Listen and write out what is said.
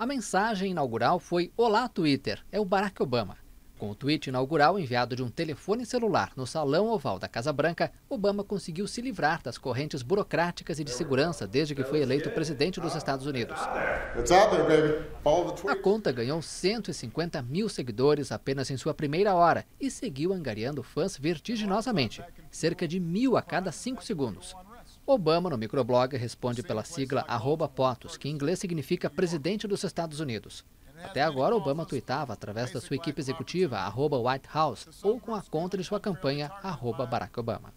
A mensagem inaugural foi "Olá, Twitter, é o Barack Obama". Com o tweet inaugural enviado de um telefone celular no Salão Oval da Casa Branca, Obama conseguiu se livrar das correntes burocráticas e de segurança desde que foi eleito presidente dos Estados Unidos. A conta ganhou 150 mil seguidores apenas em sua primeira hora e seguiu angariando fãs vertiginosamente, cerca de 1.000 a cada 5 segundos. Obama, no microblog, responde pela sigla @POTUS, que em inglês significa Presidente dos Estados Unidos. Até agora, Obama tweetava através da sua equipe executiva, @White House, ou com a conta de sua campanha, @Barack Obama.